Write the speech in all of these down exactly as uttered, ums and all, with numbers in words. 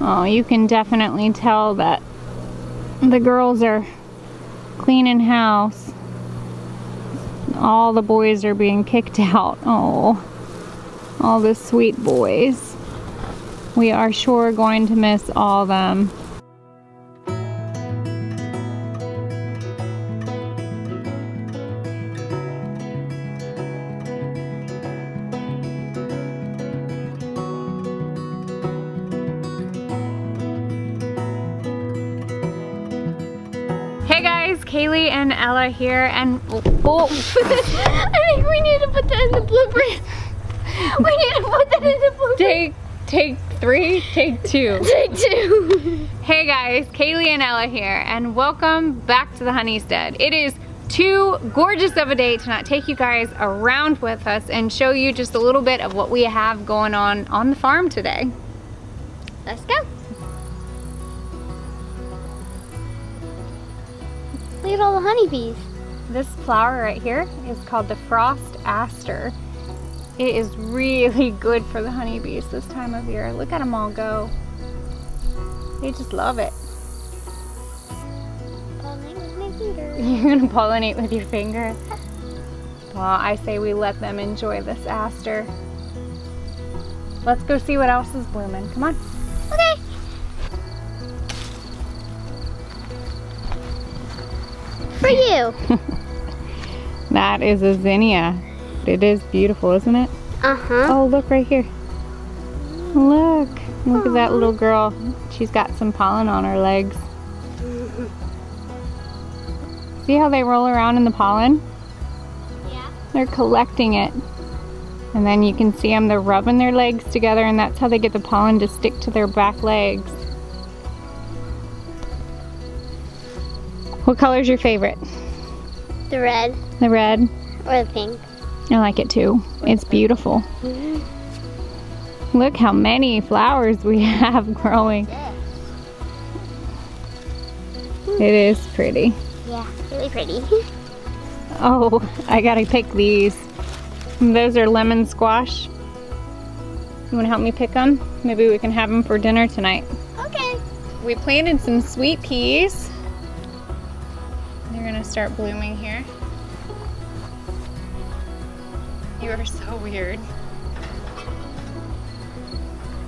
Oh, you can definitely tell that the girls are cleaning house. All the boys are being kicked out. Oh, all the sweet boys. We are sure going to miss all of them. Kaylee and Ella here, and oh, oh. I think we need to put that in the bloopers. We need to put that in the bloopers. Take, take three, take two. Take two. Hey guys, Kaylee and Ella here, and welcome back to the Honeystead. It is too gorgeous of a day to not take you guys around with us and show you just a little bit of what we have going on on the farm today. Let's go. Look at all the honeybees. This flower right here is called the frost aster. It is really good for the honeybees this time of year. Look at them all go. They just love it. Pollinate with my finger. You're gonna pollinate with your finger? Well, I say we let them enjoy this aster. Let's go see what else is blooming. Come on. Okay. For you. That is a zinnia. It is beautiful, isn't it? Uh-huh. Oh, look right here. Look. Look Aww. At that little girl. She's got some pollen on her legs. See how they roll around in the pollen? Yeah. They're collecting it. And then you can see them, they're rubbing their legs together, and that's how they get the pollen to stick to their back legs. What color is your favorite? The red. The red? Or the pink. I like it too. It's beautiful. Mm-hmm. Look how many flowers we have growing. Yeah. It is pretty. Yeah, really pretty. Oh, I gotta pick these. Those are lemon squash. You wanna help me pick them? Maybe we can have them for dinner tonight. Okay. We planted some sweet peas. Gonna start blooming here. You are so weird.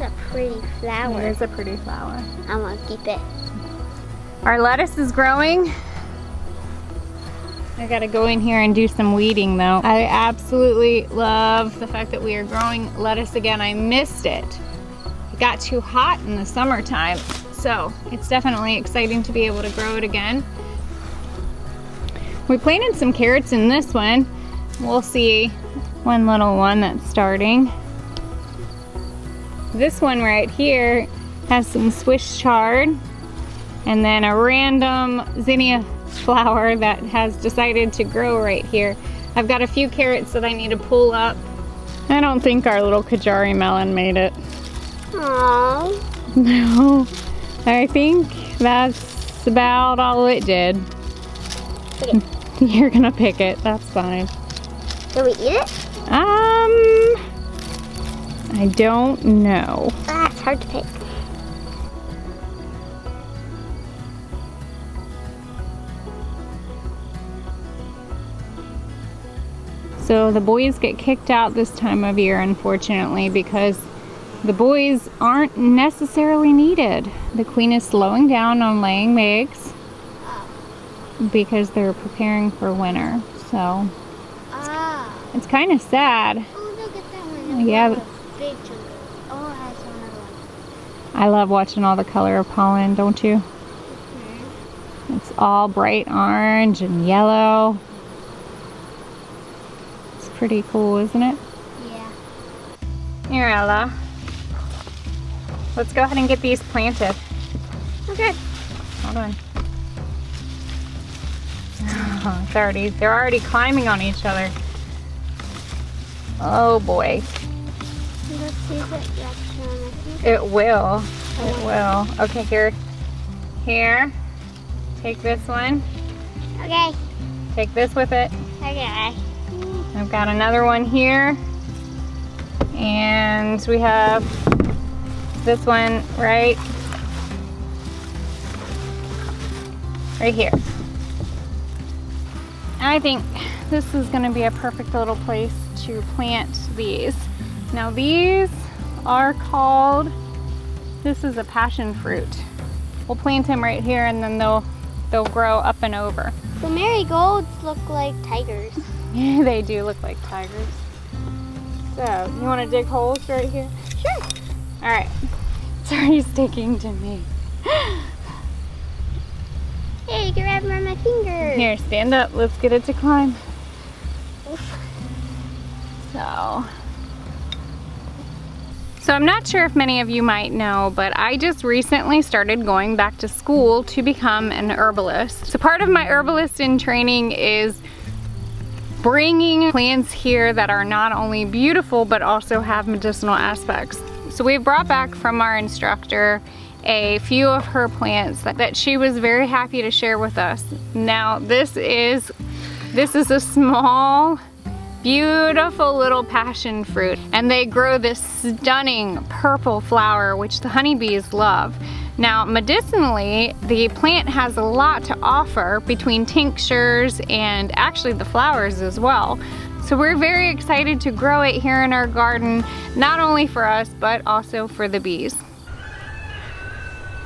It's a pretty flower. It is a pretty flower. I'm gonna keep it. Our lettuce is growing. I gotta go in here and do some weeding though. I absolutely love the fact that we are growing lettuce again. I missed it. It got too hot in the summertime, so it's definitely exciting to be able to grow it again. We planted some carrots in this one. We'll see one little one that's starting. This one right here has some Swiss chard and then a random zinnia flower that has decided to grow right here. I've got a few carrots that I need to pull up. I don't think our little Kajari melon made it. Aww. No, I think that's about all it did. Okay. You're gonna pick it. That's fine. Can we eat it? Um, I don't know. Ah, it's hard to pick. So the boys get kicked out this time of year, unfortunately, because the boys aren't necessarily needed. The queen is slowing down on laying eggs because they're preparing for winter. So ah. It's kind of sad. Oh, look at that one. Yeah. Big chunk. Oh, it has another one. I love watching all the color of pollen, don't you? Mm-hmm. It's all bright orange and yellow. It's pretty cool, isn't it? Yeah. Here, Ella. Let's go ahead and get these planted. Okay. Hold on. Oh, it's already, they're already climbing on each other. Oh boy. It will. It will. Okay, here. Here. Take this one. Okay. Take this with it. Okay. I've got another one here. And we have this one right right here. And I think this is going to be a perfect little place to plant these. Now these are called, this is a passion fruit. We'll plant them right here and then they'll they'll grow up and over. The marigolds look like tigers. Yeah, they do look like tigers. So, you want to dig holes right here? Sure. All right. It's already sticking to me. Hey, you can wrap around my finger. Here, stand up. Let's get it to climb. Oof. So... So I'm not sure if many of you might know, but I just recently started going back to school to become an herbalist. So part of my herbalist in training is bringing plants here that are not only beautiful, but also have medicinal aspects. So we've brought back from our instructor a few of her plants that, that she was very happy to share with us. Now this is, this is a small, beautiful little passion fruit, and they grow this stunning purple flower which the honeybees love. Now medicinally, the plant has a lot to offer between tinctures and actually the flowers as well. So we're very excited to grow it here in our garden, not only for us but also for the bees.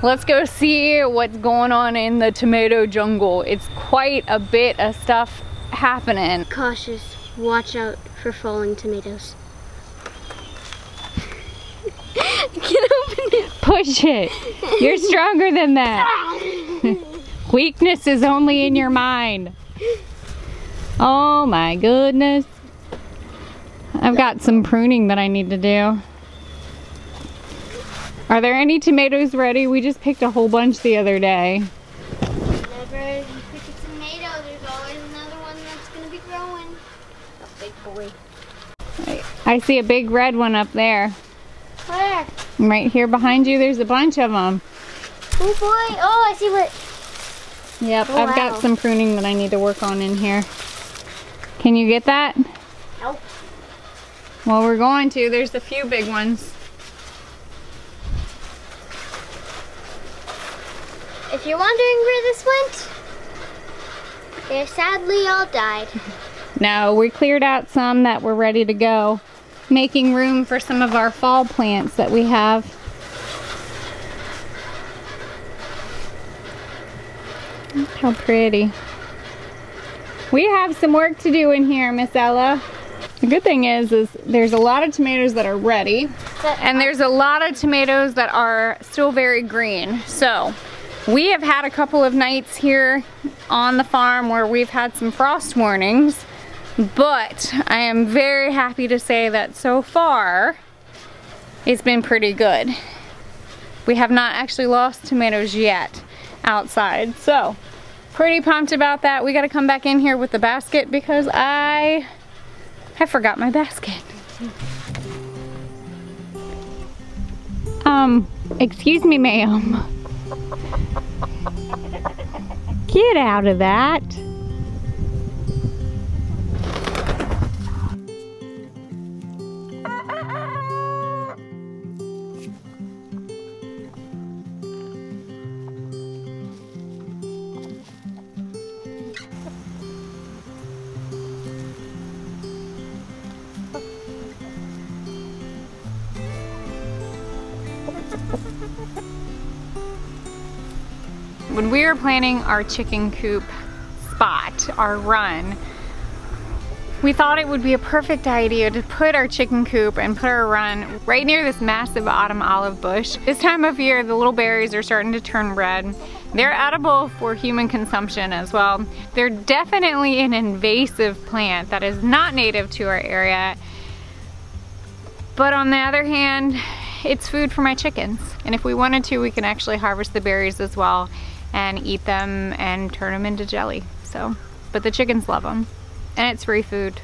Let's go see what's going on in the tomato jungle. It's quite a bit of stuff happening. Cautious. Watch out for falling tomatoes. I can't open it. Push it. You're stronger than that. Weakness is only in your mind. Oh my goodness. I've got some pruning that I need to do. Are there any tomatoes ready? We just picked a whole bunch the other day. Never. I see a big red one up there. Where? Right here behind you, there's a bunch of them. Oh boy, oh I see what... Yep, oh, I've wow. got some pruning that I need to work on in here. Can you get that? Nope. Well, we're going to, there's a few big ones. If you're wondering where this went, they sadly all died. No, we cleared out some that were ready to go, making room for some of our fall plants that we have. Look how pretty. We have some work to do in here, Miss Ella. The good thing is, is there's a lot of tomatoes that are ready, and there's a lot of tomatoes that are still very green. So, we have had a couple of nights here on the farm where we've had some frost warnings. But I am very happy to say that so far it's been pretty good. We have not actually lost tomatoes yet outside, so pretty pumped about that. We got to come back in here with the basket because I I forgot my basket. Um, excuse me, ma'am. Get out of that. When we were planning our chicken coop spot, our run, we thought it would be a perfect idea to put our chicken coop and put our run right near this massive autumn olive bush. This time of year, the little berries are starting to turn red. They're edible for human consumption as well. They're definitely an invasive plant that is not native to our area. But on the other hand, it's food for my chickens. And if we wanted to, we can actually harvest the berries as well and eat them and turn them into jelly. So, but the chickens love them and it's free food.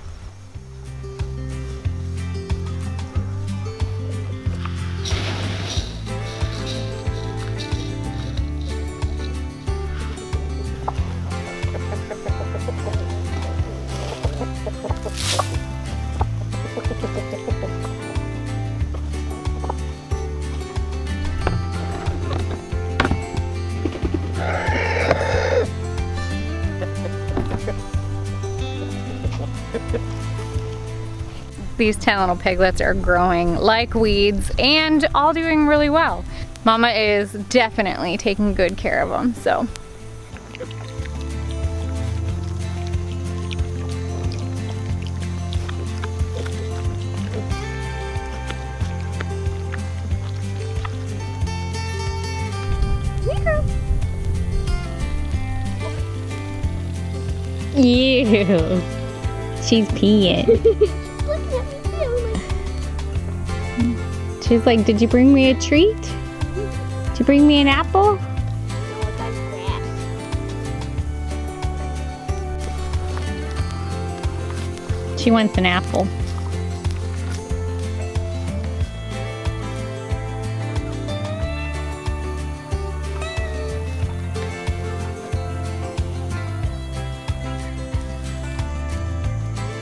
these ten little piglets are growing like weeds and all doing really well. Mama is definitely taking good care of them, so. Ew. She's peeing. She's like, did you bring me a treat? Did you bring me an apple? No, it's on grass. She wants an apple.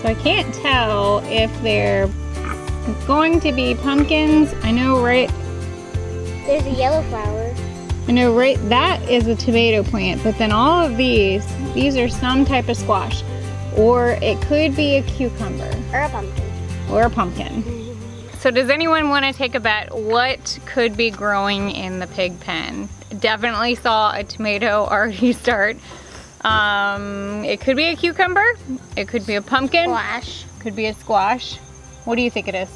I can't tell if they're going to be pumpkins. I know, right? There's a yellow flower. I know, right? That is a tomato plant, but then all of these, these are some type of squash. Or it could be a cucumber. Or a pumpkin. Or a pumpkin. So does anyone want to take a bet what could be growing in the pig pen? Definitely saw a tomato already start. Um, it could be a cucumber, it could be a pumpkin, squash. Could be a squash. What do you think it is?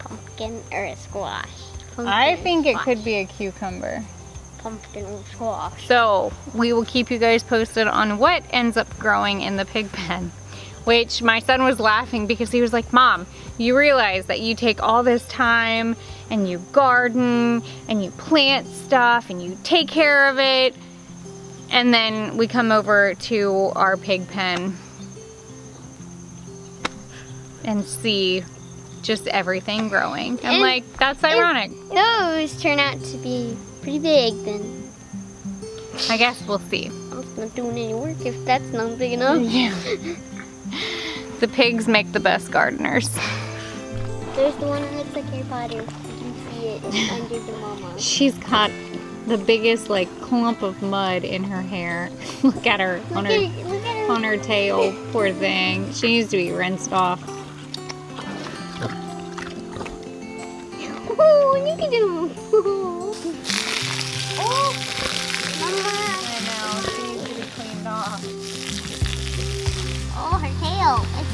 Pumpkin or a squash? Pumpkin I think squash. It could be a cucumber. Pumpkin or squash. So, we will keep you guys posted on what ends up growing in the pig pen. Which, my son was laughing because he was like, Mom, you realize that you take all this time, and you garden, and you plant stuff, and you take care of it. And then we come over to our pig pen and see just everything growing. I'm and, like, that's ironic. Those turn out to be pretty big then. I guess we'll see. I'm not doing any work if that's not big enough. Yeah. The pigs make the best gardeners. There's the one that looks like Harry Potter. You can see it under the mama. She's caught the biggest like clump of mud in her hair. Look at her on her, her on her tail, poor thing. She needs to be rinsed off. Oh, look at him! Oh, mama! I know, she needs to be cleaned off. Oh, her tail. It's,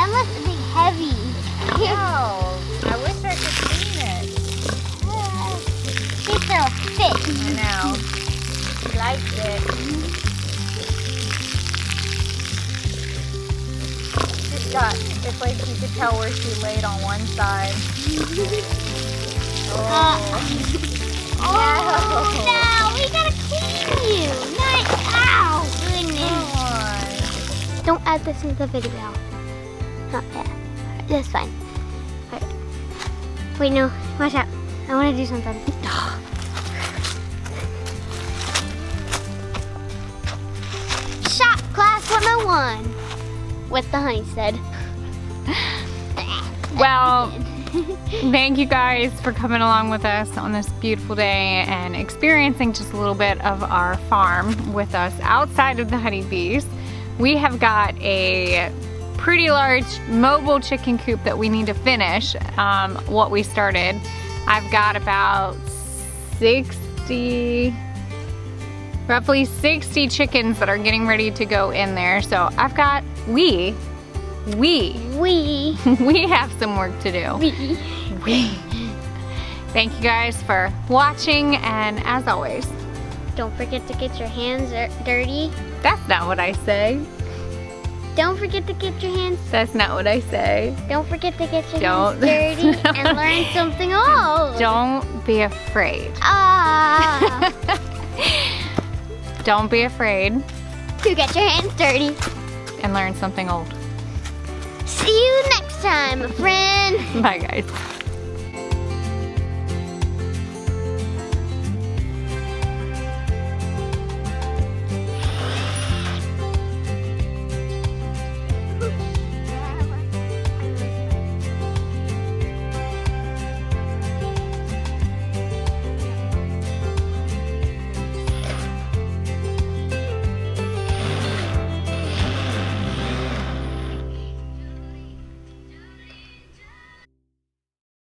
that must be heavy. No, I wish I could clean it. It's so thick. I know. She likes it. She's got, it's like you could tell where she laid on one side. Oh. Uh, oh, no. No. We gotta clean you. Not, ow. Goodness. Come on. Don't add this into the video. Not that. That's fine. All right. Wait, no. Watch out. I want to do something. Shop Class one oh one with the Honeystead. Well, thank you guys for coming along with us on this beautiful day and experiencing just a little bit of our farm with us outside of the honeybees. We have got a pretty large mobile chicken coop that we need to finish um, what we started. I've got about sixty, roughly sixty chickens that are getting ready to go in there. So I've got, we, we, we, we have some work to do. We, we. Thank you guys for watching, and as always, don't forget to get your hands dirty. That's not what I say. Don't forget to get your hands. That's not what I say. Don't forget to get your don't. hands dirty and learn something old. Don't be afraid. Ah. Don't be afraid to get your hands dirty and learn something old. See you next time, friend. Bye, guys.